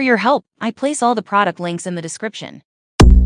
for your help. I place all the product links in the description.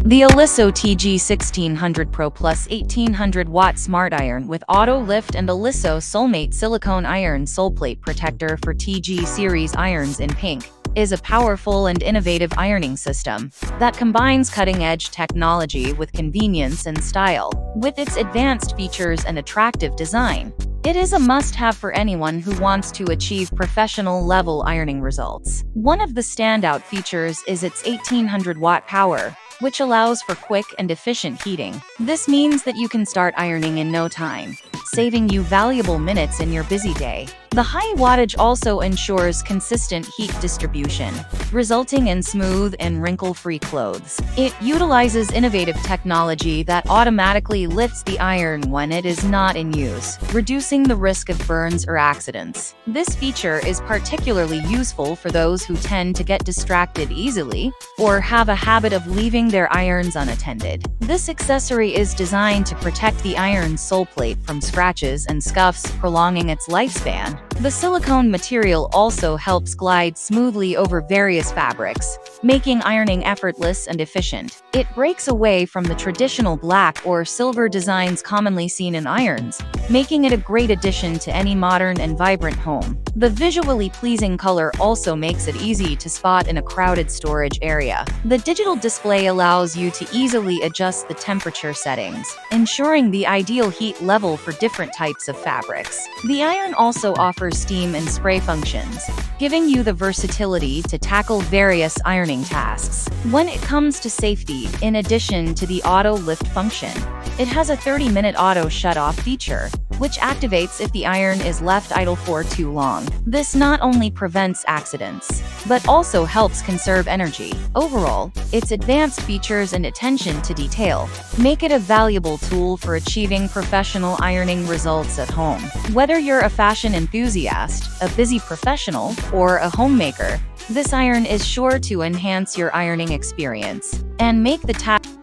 The Aliso TG1600 Pro Plus 1800 Watt Smart Iron with Auto Lift and Aliso Soulmate Silicone Iron Soleplate Protector for TG Series Irons in Pink is a powerful and innovative ironing system that combines cutting-edge technology with convenience and style. With its advanced features and attractive design, it is a must-have for anyone who wants to achieve professional-level ironing results. One of the standout features is its 1800-watt power, which allows for quick and efficient heating. This means that you can start ironing in no time, saving you valuable minutes in your busy day. The high wattage also ensures consistent heat distribution, resulting in smooth and wrinkle-free clothes. It utilizes innovative technology that automatically lifts the iron when it is not in use, reducing the risk of burns or accidents. This feature is particularly useful for those who tend to get distracted easily or have a habit of leaving their irons unattended. This accessory is designed to protect the iron soleplate from scratches and scuffs, prolonging its lifespan. The silicone material also helps glide smoothly over various fabrics, making ironing effortless and efficient. It breaks away from the traditional black or silver designs commonly seen in irons, making it a great addition to any modern and vibrant home. The visually pleasing color also makes it easy to spot in a crowded storage area. The digital display allows you to easily adjust the temperature settings, ensuring the ideal heat level for different types of fabrics. The iron also offers steam and spray functions, giving you the versatility to tackle various ironing tasks. When it comes to safety, in addition to the auto lift function, it has a 30-minute auto shut-off feature, which activates if the iron is left idle for too long. This not only prevents accidents, but also helps conserve energy. Overall, its advanced features and attention to detail make it a valuable tool for achieving professional ironing results at home. Whether you're a fashion enthusiast, a busy professional, or a homemaker, this iron is sure to enhance your ironing experience and make the task